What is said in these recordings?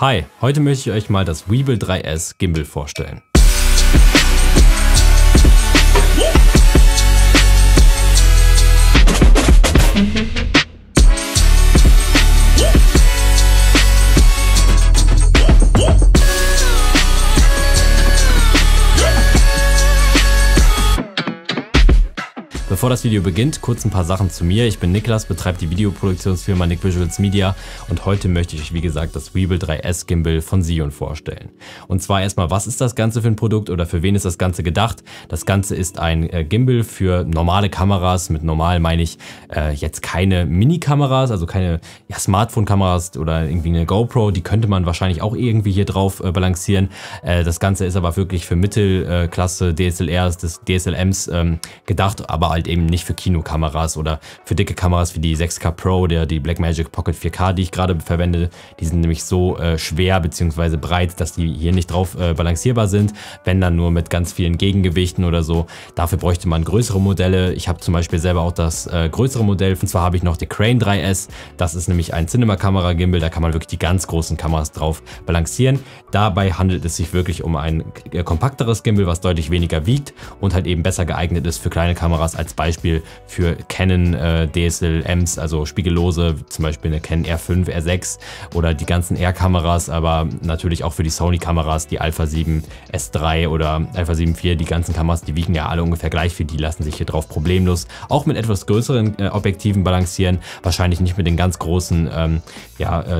Hi, heute möchte ich euch mal das Weebill 3S Gimbal vorstellen. Bevor das Video beginnt, kurz ein paar Sachen zu mir. Ich bin Niklas, betreibe die Videoproduktionsfirma Nik Visuals Media und heute möchte ich euch wie gesagt das Weebill 3S Gimbal von Zhiyun vorstellen. Und zwar erstmal, was ist das Ganze für ein Produkt oder für wen ist das Ganze gedacht? Das Ganze ist ein Gimbal für normale Kameras. Mit normal meine ich jetzt keine Mini-Kameras, also keine Smartphone-Kameras oder irgendwie eine GoPro. Die könnte man wahrscheinlich auch irgendwie hier drauf balancieren. Das Ganze ist aber wirklich für Mittelklasse DSLRs, des DSLMs gedacht, aber eben nicht für Kinokameras oder für dicke Kameras wie die 6K Pro, die Blackmagic Pocket 4K, die ich gerade verwende. Die sind nämlich so schwer bzw. breit, dass die hier nicht drauf balancierbar sind, wenn dann nur mit ganz vielen Gegengewichten oder so. Dafür bräuchte man größere Modelle. Ich habe zum Beispiel selber auch das größere Modell, und zwar habe ich noch die Crane 3S. Das ist nämlich ein Cinema-Kamera-Gimbal, da kann man wirklich die ganz großen Kameras drauf balancieren. Dabei handelt es sich wirklich um ein kompakteres Gimbal, was deutlich weniger wiegt und halt eben besser geeignet ist für kleine Kameras als Beispiel für Canon DSLMs, also spiegellose, zum Beispiel eine Canon R5, R6 oder die ganzen R-Kameras, aber natürlich auch für die Sony-Kameras, die Alpha 7 S3 oder Alpha 7 IV, die ganzen Kameras, die wiegen ja alle ungefähr gleich viel, die lassen sich hier drauf problemlos auch mit etwas größeren Objektiven balancieren, wahrscheinlich nicht mit den ganz großen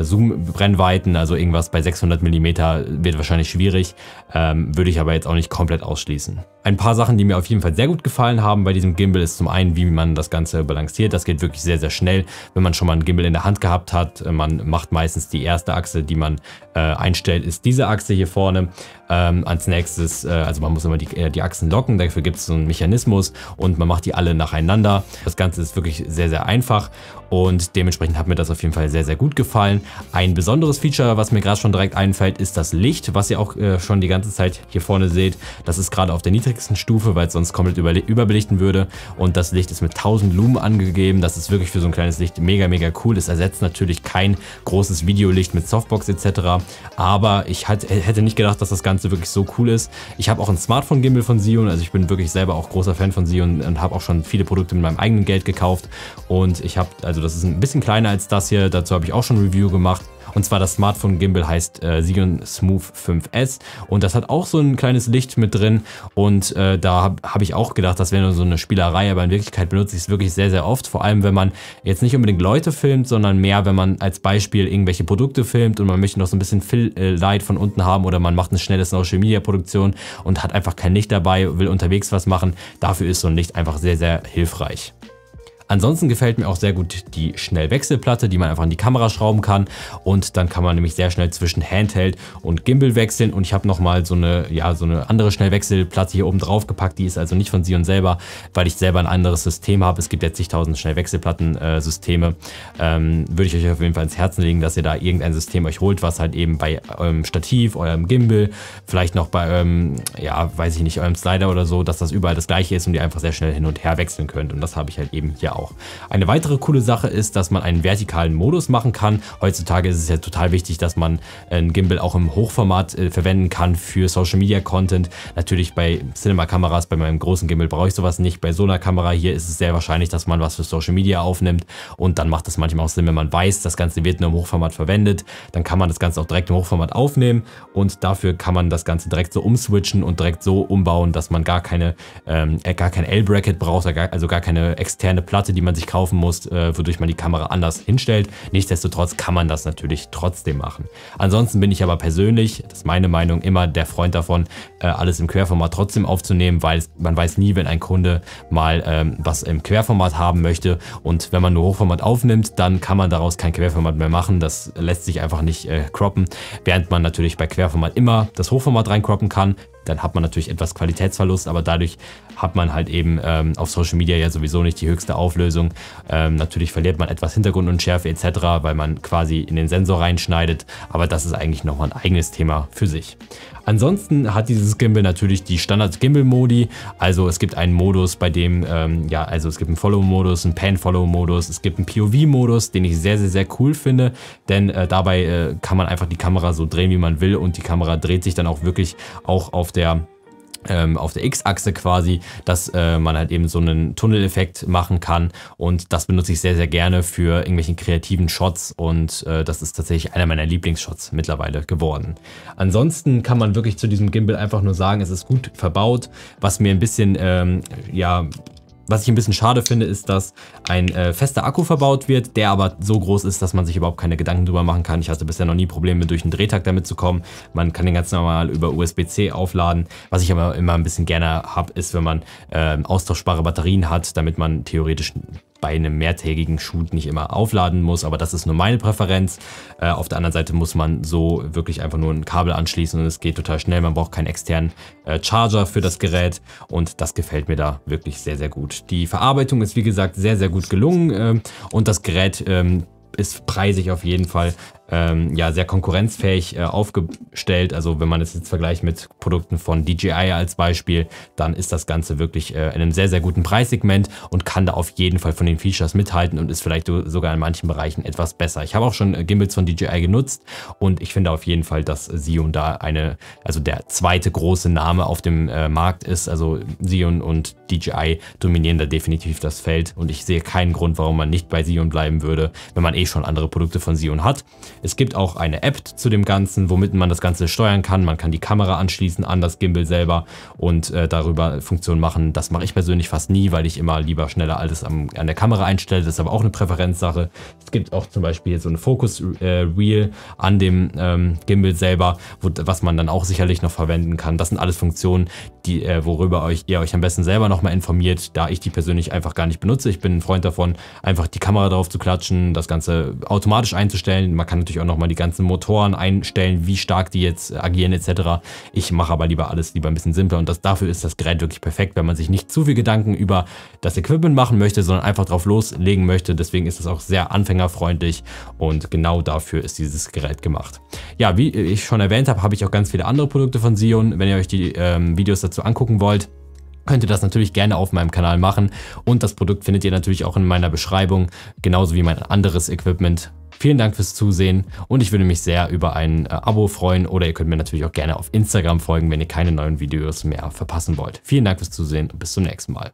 Zoom-Brennweiten, also irgendwas bei 600 mm wird wahrscheinlich schwierig, würde ich aber jetzt auch nicht komplett ausschließen. Ein paar Sachen, die mir auf jeden Fall sehr gut gefallen haben bei diesem Gimbal, ist zum einen, wie man das Ganze balanciert. Das geht wirklich sehr, sehr schnell, wenn man schon mal einen Gimbal in der Hand gehabt hat. Man macht meistens die erste Achse, die man einstellt, ist diese Achse hier vorne. Als nächstes, also man muss immer die Achsen locken, dafür gibt es so einen Mechanismus und man macht die alle nacheinander. Das Ganze ist wirklich sehr, sehr einfach und dementsprechend hat mir das auf jeden Fall sehr, sehr gut gefallen. Ein besonderes Feature, was mir gerade schon direkt einfällt, ist das Licht, was ihr auch schon die ganze Zeit hier vorne seht. Das ist gerade auf der niedrigsten Stufe, weil es sonst komplett überbelichten würde. Und das Licht ist mit 1000 Lumen angegeben. Das ist wirklich für so ein kleines Licht mega, mega cool. Es ersetzt natürlich kein großes Videolicht mit Softbox etc. Aber ich hätte nicht gedacht, dass das Ganze wirklich so cool ist. Ich habe auch ein Smartphone-Gimbal von Zhiyun. Also ich bin wirklich selber auch großer Fan von Zhiyun und habe auch schon viele Produkte mit meinem eigenen Geld gekauft. Und ich habe, also das ist ein bisschen kleiner als das hier. Dazu habe ich auch schon ein Review gemacht. Und zwar das Smartphone-Gimbal heißt Zhiyun Smooth 5S und das hat auch so ein kleines Licht mit drin und da habe ich auch gedacht, das wäre nur so eine Spielerei, aber in Wirklichkeit benutze ich es wirklich sehr, sehr oft, vor allem wenn man jetzt nicht unbedingt Leute filmt, sondern mehr, wenn man als Beispiel irgendwelche Produkte filmt und man möchte noch so ein bisschen Fill-Light von unten haben oder man macht eine schnelle Social-Media-Produktion und hat einfach kein Licht dabei, will unterwegs was machen, dafür ist so ein Licht einfach sehr, sehr hilfreich. Ansonsten gefällt mir auch sehr gut die Schnellwechselplatte, die man einfach an die Kamera schrauben kann und dann kann man nämlich sehr schnell zwischen Handheld und Gimbal wechseln und ich habe nochmal so eine andere Schnellwechselplatte hier oben drauf gepackt, die ist also nicht von Zhiyun selber, weil ich selber ein anderes System habe. Es gibt ja zigtausend Schnellwechselplatten-Systeme. Würde ich euch auf jeden Fall ins Herzen legen, dass ihr da irgendein System euch holt, was halt eben bei eurem Stativ, eurem Gimbal, vielleicht noch bei eurem, weiß ich nicht, eurem Slider oder so, dass das überall das gleiche ist und ihr einfach sehr schnell hin und her wechseln könnt und das habe ich halt eben hier auch. Eine weitere coole Sache ist, dass man einen vertikalen Modus machen kann. Heutzutage ist es ja total wichtig, dass man einen Gimbal auch im Hochformat verwenden kann für Social Media Content. Natürlich bei Cinema-Kameras, bei meinem großen Gimbal brauche ich sowas nicht. Bei so einer Kamera hier ist es sehr wahrscheinlich, dass man was für Social Media aufnimmt und dann macht das manchmal auch Sinn, wenn man weiß, das Ganze wird nur im Hochformat verwendet. Dann kann man das Ganze auch direkt im Hochformat aufnehmen und dafür kann man das Ganze direkt so umswitchen und direkt so umbauen, dass man gar kein L-Bracket braucht, also gar keine externe Platte, die man sich kaufen muss, wodurch man die Kamera anders hinstellt. Nichtsdestotrotz kann man das natürlich trotzdem machen. Ansonsten bin ich aber persönlich, das ist meine Meinung, immer der Freund davon, alles im Querformat trotzdem aufzunehmen, weil man weiß nie, wenn ein Kunde mal was im Querformat haben möchte und wenn man nur Hochformat aufnimmt, dann kann man daraus kein Querformat mehr machen. Das lässt sich einfach nicht croppen, während man natürlich bei Querformat immer das Hochformat reincroppen kann. Dann hat man natürlich etwas Qualitätsverlust, aber dadurch hat man halt eben auf Social Media ja sowieso nicht die höchste Auflösung. Natürlich verliert man etwas Hintergrundunschärfe etc., weil man quasi in den Sensor reinschneidet, aber das ist eigentlich nochmal ein eigenes Thema für sich. Ansonsten hat dieses Gimbal natürlich die Standard-Gimbal-Modi. Also es gibt einen Modus, bei dem, es gibt einen Follow-Modus, einen Pan-Follow-Modus, es gibt einen POV-Modus, den ich sehr, sehr, sehr cool finde, denn dabei kann man einfach die Kamera so drehen, wie man will, und die Kamera dreht sich dann auch wirklich auch auf der X-Achse quasi, dass man halt eben so einen Tunneleffekt machen kann, und das benutze ich sehr, sehr gerne für irgendwelchen kreativen Shots, und das ist tatsächlich einer meiner Lieblingsshots mittlerweile geworden. Ansonsten kann man wirklich zu diesem Gimbal einfach nur sagen, es ist gut verbaut. Was mir ein bisschen, was ich ein bisschen schade finde, ist, dass ein fester Akku verbaut wird, der aber so groß ist, dass man sich überhaupt keine Gedanken drüber machen kann. Ich hatte bisher noch nie Probleme, durch einen Drehtag damit zu kommen. Man kann den ganz normal über USB-C aufladen. Was ich aber immer ein bisschen gerne habe, ist, wenn man austauschbare Batterien hat, damit man theoretisch bei einem mehrtägigen Shoot nicht immer aufladen muss, aber das ist nur meine Präferenz. Auf der anderen Seite muss man so wirklich einfach nur ein Kabel anschließen und es geht total schnell. Man braucht keinen externen Charger für das Gerät, und das gefällt mir da wirklich sehr, sehr gut. Die Verarbeitung ist, wie gesagt, sehr, sehr gut gelungen, und das Gerät ist preisig auf jeden Fall sehr konkurrenzfähig aufgestellt. Also wenn man es jetzt vergleicht mit Produkten von DJI als Beispiel, dann ist das Ganze wirklich in einem sehr, sehr guten Preissegment und kann da auf jeden Fall von den Features mithalten und ist vielleicht sogar in manchen Bereichen etwas besser. Ich habe auch schon Gimbals von DJI genutzt, und ich finde auf jeden Fall, dass Zhiyun da der zweite große Name auf dem Markt ist. Also Zhiyun und DJI dominieren da definitiv das Feld, und ich sehe keinen Grund, warum man nicht bei Zhiyun bleiben würde, wenn man eh schon andere Produkte von Zhiyun hat. Es gibt auch eine App zu dem Ganzen, womit man das Ganze steuern kann. Man kann die Kamera anschließen an das Gimbal selber und darüber Funktionen machen. Das mache ich persönlich fast nie, weil ich immer lieber schneller alles an der Kamera einstelle. Das ist aber auch eine Präferenzsache. Es gibt auch zum Beispiel so eine Focus-Reel an dem Gimbal selber, was man dann auch sicherlich noch verwenden kann. Das sind alles Funktionen, die, worüber ihr euch am besten selber nochmal informiert, da ich die persönlich einfach gar nicht benutze. Ich bin ein Freund davon, einfach die Kamera drauf zu klatschen, das Ganze automatisch einzustellen. Man kann natürlich auch nochmal die ganzen Motoren einstellen, wie stark die jetzt agieren etc. Ich mache aber lieber ein bisschen simpler, und dafür ist das Gerät wirklich perfekt, wenn man sich nicht zu viel Gedanken über das Equipment machen möchte, sondern einfach drauf loslegen möchte. Deswegen ist es auch sehr anfängerfreundlich, und genau dafür ist dieses Gerät gemacht. Ja, wie ich schon erwähnt habe, habe ich auch ganz viele andere Produkte von Zhiyun. Wenn ihr euch die Videos dazu angucken wollt, könnt ihr das natürlich gerne auf meinem Kanal machen, und das Produkt findet ihr natürlich auch in meiner Beschreibung, genauso wie mein anderes Equipment. Vielen Dank fürs Zusehen, und ich würde mich sehr über ein Abo freuen, oder ihr könnt mir natürlich auch gerne auf Instagram folgen, wenn ihr keine neuen Videos mehr verpassen wollt. Vielen Dank fürs Zusehen und bis zum nächsten Mal.